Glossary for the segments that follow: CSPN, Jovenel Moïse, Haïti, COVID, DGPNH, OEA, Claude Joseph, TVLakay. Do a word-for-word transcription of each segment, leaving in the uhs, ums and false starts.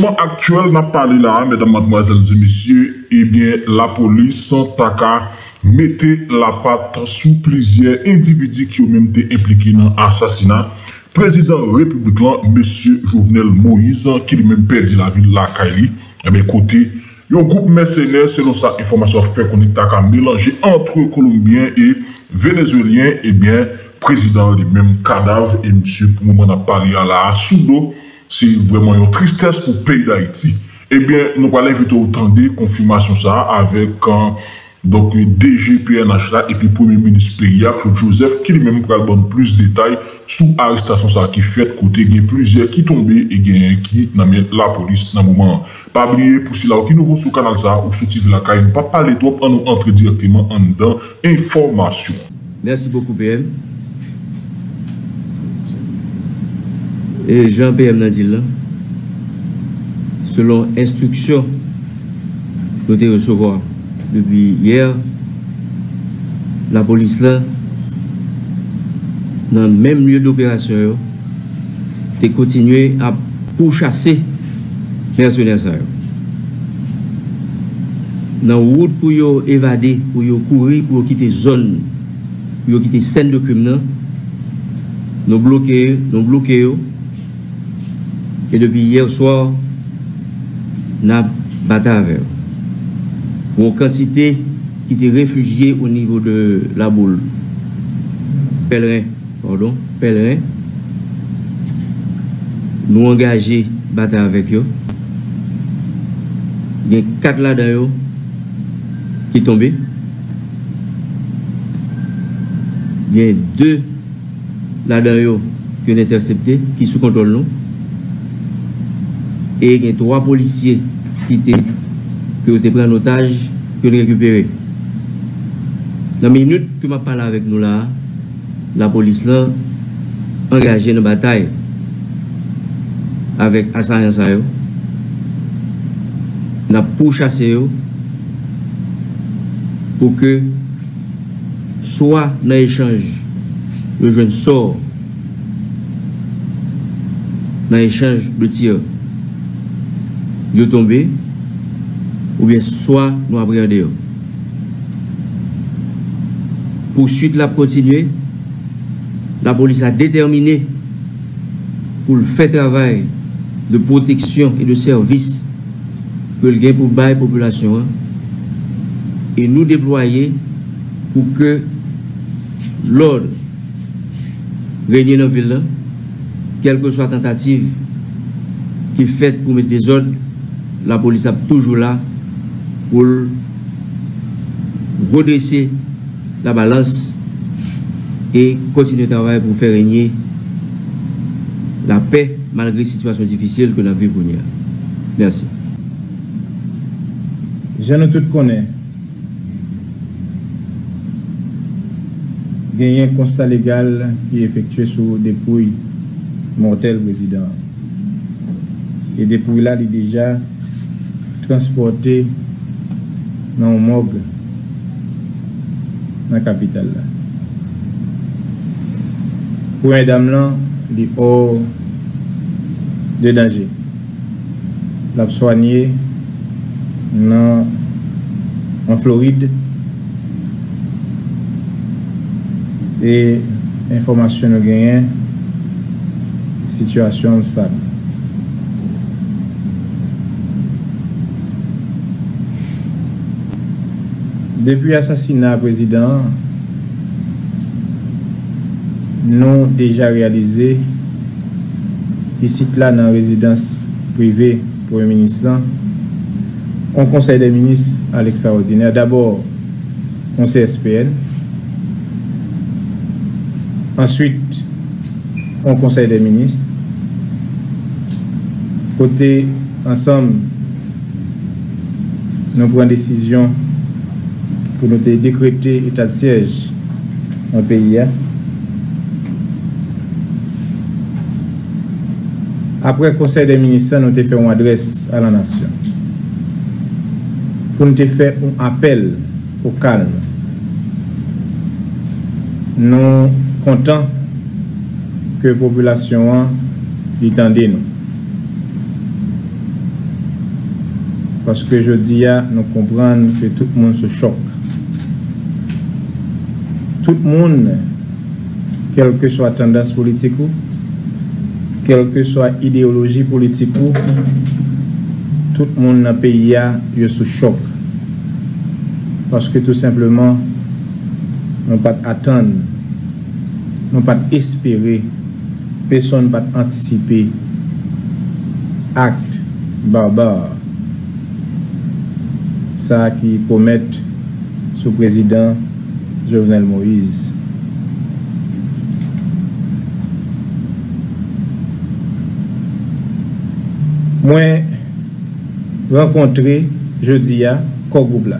moment actuel, n'a parlé là, mesdames, mademoiselles et messieurs, eh bien, la police, Taka, mettait la patte sous plusieurs individus qui ont même été impliqués dans l'assassinat. Président républicain, monsieur Jovenel Moïse, qui lui-même perdit la ville de la Kaili, à mes côtés. Un groupe mercenaire, selon sa information, fait qu'on est à mélanger entre Colombiens et Vénézuéliens, et eh bien, président des mêmes cadavres, et monsieur, pour le moment, n'a pas lié à la Soudo. C'est vraiment une tristesse pour le pays d'Haïti. Eh bien, nous allons inviter au temps de confirmation ça avec un D G P N H là et puis Premier ministre P I A, Claude Joseph, qui lui-même va donner plus de détails sur l'arrestation qui fait côté de plusieurs qui tombent et gagnent qui dans la police dans le moment. Pas oublier pour ceux qui nous vont sur le canal ça ou sur T V la Caille, ne pas parler trop, on nous entre directement en dedans information. Merci beaucoup, P M. Et Jean-P M Nadil, selon instruction nous devons recevoir depuis hier, la police là, dans le même lieu d'opération, a continué à pourchasser les mercenaires. Dans la route pour évader, pour courir, pour quitter la zone, pour quitter la scène de crime, nous bloquons, nous bloquons. Et depuis hier soir, nous avons battu avec eux. Pour une quantité qui étaient réfugiés au niveau de la boule. Pèlerin, pardon, pèlerin. Nous engagés, battre avec eux. Il y a quatre là-dedans qui sont tombés. Il y a deux là-dedans qui ont intercepté, qui sous contrôle nous. Et il y a trois policiers qui étaient que vous avez pris en otage, que vous récupérez. Dans la minute que je parle avec nous là, la police là, engagée dans la bataille avec Assayan Sayo, n'a pourchassé pour que soit dans l'échange, le jeune sort, dans l'échange de tir, il est tombé. Ou bien soit nous appréhendons. Poursuite la continuer. La police a déterminé pour le fait travail de protection et de service que le gain pour la population et nous déployer pour que l'ordre règne dans la ville, quelle que soit la tentative qui est faite pour mettre des ordres, la police a toujours là pour redresser la balance et continuer le travail pour faire régner la paix malgré les situations difficiles que nous vivons. Merci. Je ne tout connais. Il y a un constat légal qui est effectué sur dépouille mortelle président. Et dépouille là, il est déjà transporté dans le morgue, dans la capitale. Pour un dame là, il est hors de danger. Il a soigné en Floride. Et information de gain, situation stable. Depuis l'assassinat du président, nous avons déjà réalisé ici là dans la résidence privée pour le ministre, un conseil des ministres à l'extraordinaire. D'abord, un C S P N. Ensuite, un conseil des ministres. Côté ensemble, nous prenons une décision pour nous décréter état de siège en pays. Après le Conseil des ministres, nous avons fait une adresse à la nation. Pour nous faire un appel au calme. Nous sommes contents que la population y tende nous. parce que je dis à nous comprendre que tout le monde se choque. Tout le monde, quelle que soit tendance politique, quelle que soit idéologie politique, tout le monde dans le pays est sous choc. Parce que tout simplement, on ne peut pas attendre, on ne peut pas espérer, personne ne peut pas anticiper acte barbare. Ça qui commet sous président Jovenel Moïse. Moi, rencontré jeudi à Kogoubla.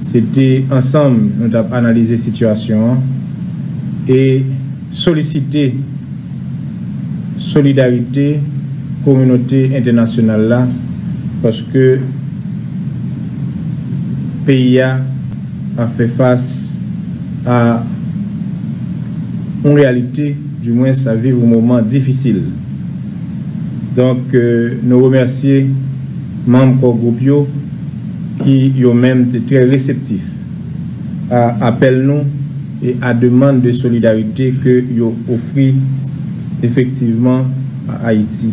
C'était ensemble, nous avons analysé la situation et sollicité solidarité, communauté internationale là, parce que le pays a fait face à une réalité, du moins ça vivre un moment difficile. Donc, euh, nous remercions les membres du groupe qui sont très réceptifs à appel nous et à demande de solidarité que nous offrent effectivement à Haïti.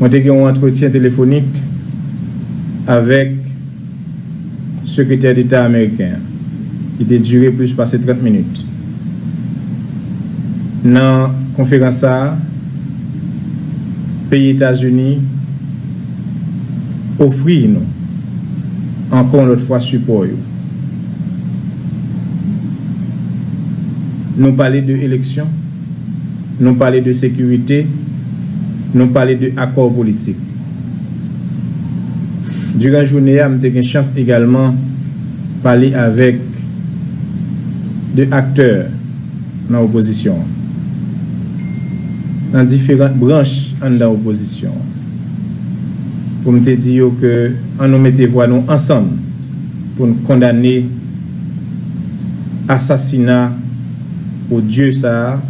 Nous avons un entretien téléphonique avec le secrétaire d'État américain qui a duré plus de trente minutes. Dans la conférence, pays États-Unis offrir nous encore une autre fois support. Nous parlons de élection, nous parlons de sécurité, nous parlons de accord politique. Durant la journée, nous avons eu la chance également de parler avec des acteurs dans l'opposition, dans différentes branches de l'opposition. Pour me dire que nous mettons voix nous ensemble pour nous condamner l'assassinat au Dieu ça,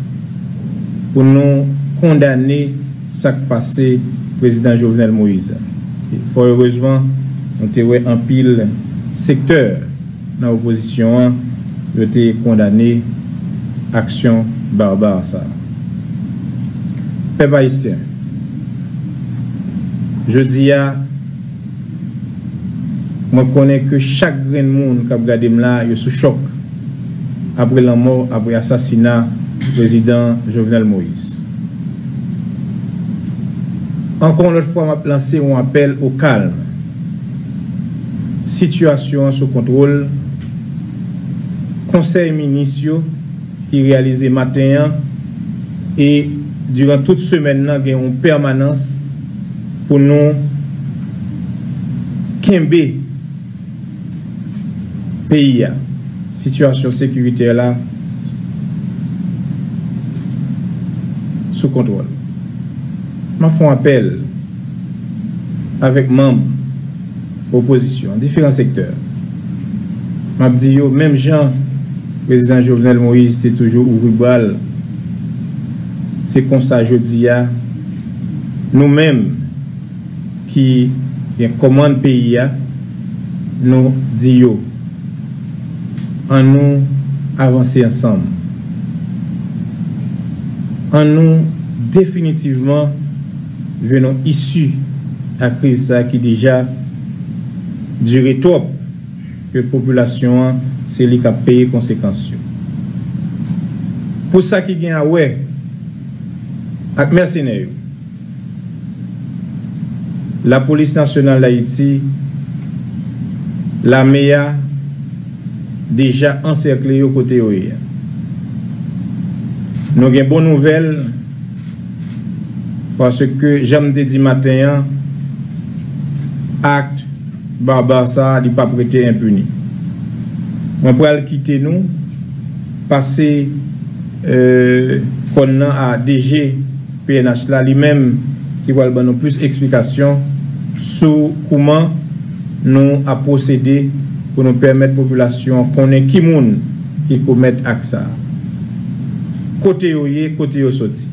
pour nous condamner ce qui passé président Jovenel Moïse. Fort heureusement, nous avons en pile secteur dans l'opposition qui a été condamné action barbare ça. Peuple haïtien, je dis à moi connais que chaque grain de monde qui a regardé là, il est sous choc après la mort, après l'assassinat du président Jovenel Moïse. Encore une fois, je lance un appel au calme. Situation sous contrôle. Conseil ministre qui réalisé matin et durant toute semaine, nous avons une permanence pour nous quimber pays. Situation sécuritaire là sous contrôle. Je fais un appel avec membres opposition, différents secteurs. Je dis yo, même Jean, président Jovenel Moïse, était toujours ouvert balle. C'est comme ça je dis à nous-mêmes qui commandons pays, nous disons en nous avancer ensemble, en nous définitivement venons issus à la crise qui déjà dure trop que la population c'est lui qui a payé les conséquences. Pour ça qui vient à ouais. Ak mercenaires. La police nationale d'Haïti, l'armée a déjà encerclé au côté ouest. Nous avons une bonne nouvelle parce que j'aime te dit matin acte barbare ça n'est pas prêté impuni. On pourrait quitter nous passer euh, qu'on a à D G P N H là lui-même qui va nous donner plus d'explications sur comment nous a procédé pour nous permettre la population qu'on ait qui moun qui commettent ça. Côté où est, côté où sorti.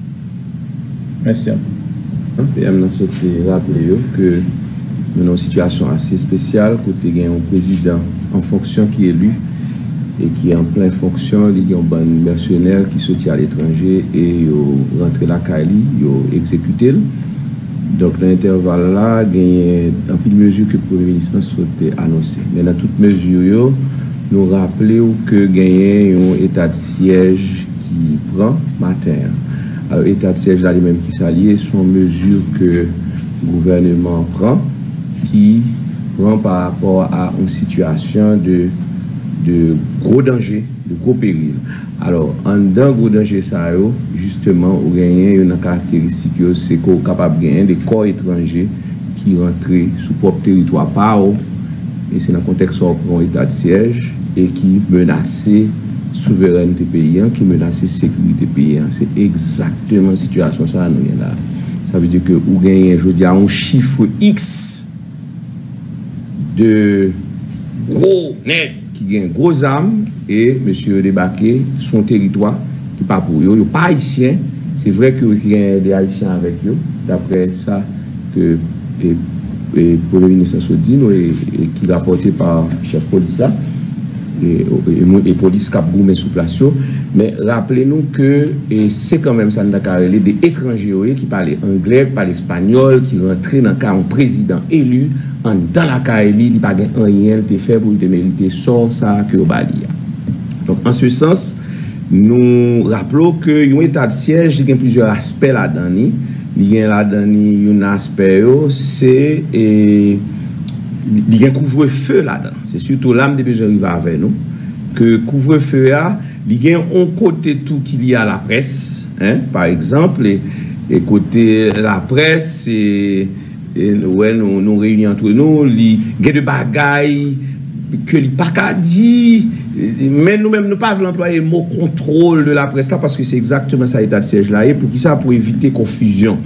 Merci. P M nous souhaitons rappeler que nous avons une situation assez spéciale, côté gain un président en fonction qui est élu et qui est en pleine fonction, il y a un bon mercenaire qui sortit à l'étranger et il rentre la Cali, il exécute. Donc dans l'intervalle là, il y a un peu de mesures que le Premier ministre souhaitait annoncer. Mais dans toutes mesures, nous rappelons que il y a un état de siège qui prend matin. Alors état de siège là, les mêmes qui s'allient sont mesures que le gouvernement prend, qui prend par rapport à une situation de de gros dangers, de gros périls. Alors, en d'un gros danger, ça, justement, on gagne une caractéristique, c'est qu'on est capable de gagner des corps étrangers qui rentrent sur propre territoire par eux, et c'est dans le contexte où on prend état de siège, et qui menace souveraineté paysan, qui menace sécurité paysan. C'est exactement la situation ça nous y a là. Ça veut dire que on gagne, je dis, un chiffre X de gros net qui gagne gros âme et monsieur débarqué son territoire qui pas pour eux, ils pas haïtiens. C'est vrai que il y a des haïtiens avec eux d'après ça que le Premier ministre Sodino et qui rapporté par chef police là et et police cap gourmet sous place, mais rappelez-nous que c'est quand même ça n'a qu'à parler des étrangers qui parlaient anglais, qui parlaient espagnol, qui rentraient dans cas un président élu en dans la Caïli, il n'y a pas un rien de fait pour de mériter sans ça que Obalia. Donc, en ce sens, nous rappelons que l'état de siège, il y a plusieurs aspects là-dedans. Il y a là-dedans un aspect, c'est il y a un couvre-feu là-dedans. C'est surtout l'âme des besoins qui va avec nous. Que couvre-feu, il y a un côté tout qu'il y a à la presse. Hein? Par exemple, et, et côté la presse, c'est. Et ouais, nous nous réunissons entre nous, il y a des bagailles que les pas qu'à dire, mais nous-mêmes nous pas voulons employer le mot contrôle de la presse là parce que c'est exactement ça l'état de siège là et pour qui ça pour éviter confusion.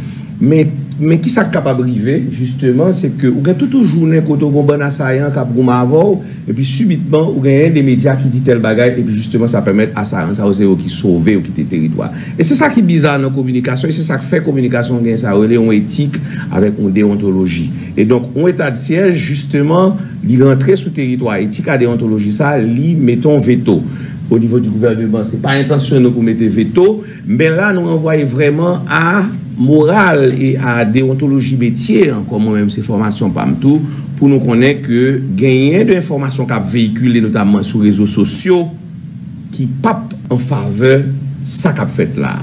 Mais mais qui ça capable arriver justement c'est que ou gagne toute une journée côté bon bon assaillant cap goumavo et puis subitement ou gagne des médias qui dit tel bagaille et puis justement ça permet à ça ça oser qui sauver ou quitter territoire. Et c'est ça qui est bizarre dans communication et c'est ça qui fait communication gagne ça relé on éthique avec on déontologie. Et donc on état de siège justement li rentrer sous territoire éthique à déontologie ça li mettons veto. Au niveau du gouvernement, c'est pas intentionnel pour mettre veto, mais là nous renvoyer vraiment à morale et à déontologie métier, encore moi-même, ces formations parmi tout, pour nous connaître que gagner de l'information qu'a véhiculé notamment sur les réseaux sociaux, qui pape en faveur ça qu'a fait là.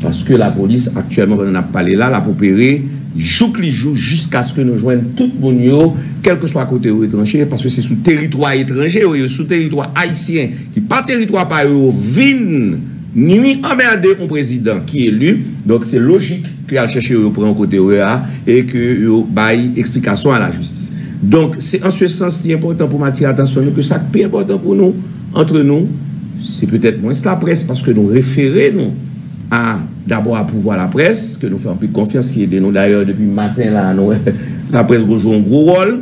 Parce que la police, actuellement, on a parlé là, la popérée, joue que joue jusqu'à ce que nous joignent tout le monde, quel que soit côté ou étranger, parce que c'est sous territoire étranger, ou sous territoire haïtien, qui pas territoire par eux, vine. Ni emmerder un président qui est élu, donc c'est logique qu'il a cherché à prendre côté O E A et qu'il baille explication à la justice. Donc c'est en ce sens qui est important pour m'attirer attention que ça qui est important pour nous, entre nous, c'est peut-être moins la presse parce que nous référons nous à d'abord à pouvoir la presse, que nous faisons plus confiance qui est de nous d'ailleurs depuis le matin là, nous, la presse joue un gros rôle,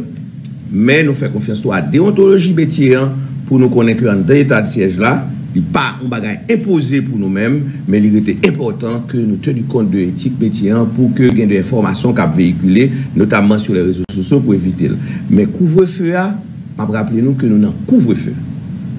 mais nous faisons confiance à la déontologie métier pour nous connaître en deux états de siège là. Il n'est pas un bagage imposé pour nous-mêmes, mais il était important que nous tenions compte de l'éthique métier pour que nous ayons des informations qui sont véhiculées, notamment sur les réseaux sociaux, pour éviter. Mais couvre-feu, rappelez-nous que nous avons couvre-feu.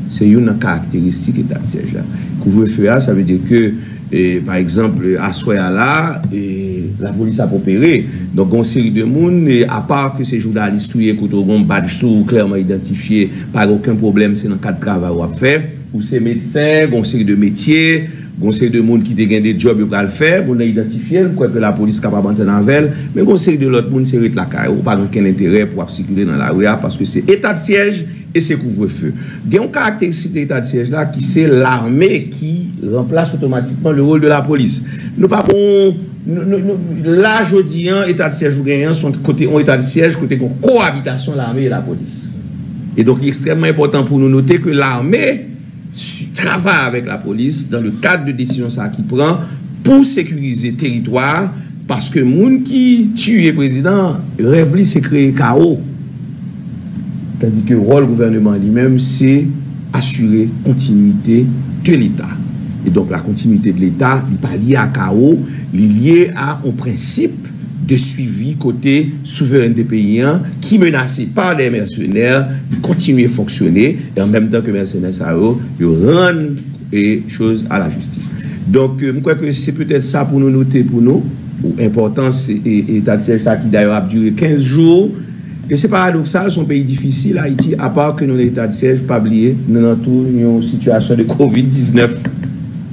C'est une caractéristique de l'état de siège. Couvre-feu, ça veut dire que, eh, par exemple, à Soyala, eh, la police a opéré. Donc, on série de monde, eh, à part que ces journalistes, qui ont un badge clairement identifié, par aucun problème, c'est dans le cadre de travail qu'on a fait. Ou ces médecins, une série de métiers, une série de monde qui ont gagné des jobs pour le faire, on a identifié, quoi que la police capable d'entrer dans la ville, mais une série de l'autre monde, c'est la carrière, ou pas aucun intérêt pour circuler dans la rue, parce que c'est état de siège et c'est couvre-feu. Il y a une caractéristique de l'état de siège là, qui c'est l'armée qui remplace automatiquement le rôle de la police. Nous pas bon, là, je dis, un état de siège ou gagnant, sont côté un état de siège, côté cohabitation l'armée et la police. Et donc, il est extrêmement important pour nous noter que l'armée travaille avec la police dans le cadre de décisions ça qui prend pour sécuriser le territoire parce que moun qui tue le président rêve lui c'est créer chaos tandis que le rôle du gouvernement lui-même c'est assurer continuité de l'État et donc la continuité de l'État n'est pas liée à chaos, elle est liée à un principe de suivi côté souverain des pays qui menacé par les mercenaires, continuer à fonctionner et en même temps que les mercenaires ça ils rendent les choses à la justice. Donc je crois que c'est peut-être ça pour nous noter pour nous, important c'est l'état de siège qui d'ailleurs a duré quinze jours. Et c'est paradoxal, c'est un pays difficile, Haïti, à part que nous l'état de siège, pas oublier, nous avons une situation de COVID dix-neuf.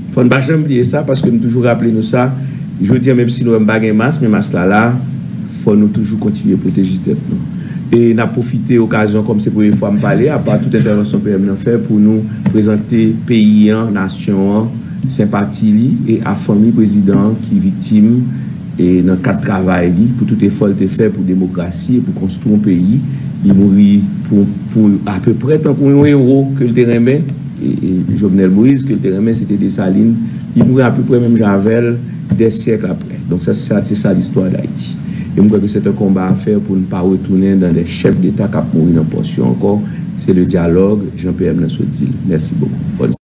Il faut ne pas jamais oublier ça parce que nous toujours rappelons nous ça. Je veux dire, même si nous n'avons pas de masque, mais masque là, là, il faut nous toujours continuer à protéger tête nous. Et nous avons profité de l'occasion, comme c'est la première fois que je parle, à part toute intervention que nous avons fait, pour nous présenter pays, nation, sympathie et à famille président qui est victime et dans le cadre de travail, pour tout effort de faire pour la démocratie et pour construire un pays, il mourit pour, pour à peu près tant qu'on est un héros que le terrain met, et, et Jovenel Moïse, que le terrain met, c'était des salines, il mourit à peu près même Javel, des siècles après. Donc ça, c'est ça, ça l'histoire d'Haïti. Et je crois que c'est un combat à faire pour ne pas retourner dans des chefs d'État qui ont mouru dans la portion encore. C'est le dialogue. Jean-Pierre Blanc-Sotil. Merci beaucoup. Bonne